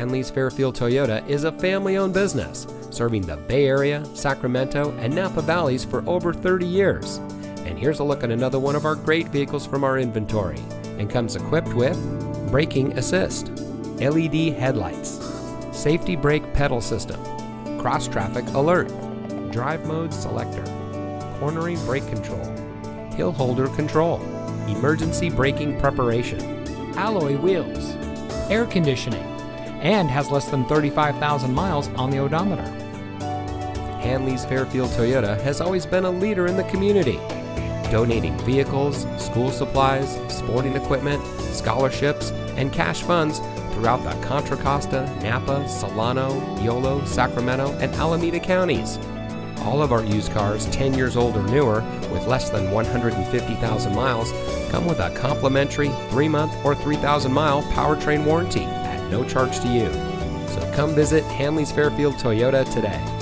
Hanlees Fairfield Toyota is a family-owned business, serving the Bay Area, Sacramento, and Napa Valleys for over 30 years. And here's a look at another one of our great vehicles from our inventory, and comes equipped with braking assist, LED headlights, safety brake pedal system, cross-traffic alert, drive mode selector, cornering brake control, hill holder control, emergency braking preparation, alloy wheels, air conditioning, and has less than 35,000 miles on the odometer. Hanlees Fairfield Toyota has always been a leader in the community, donating vehicles, school supplies, sporting equipment, scholarships, and cash funds throughout the Contra Costa, Napa, Solano, Yolo, Sacramento, and Alameda counties. All of our used cars 10 years old or newer with less than 150,000 miles come with a complimentary 3-month or 3,000-mile powertrain warranty at no charge to you. So come visit Hanlees Fairfield Toyota today.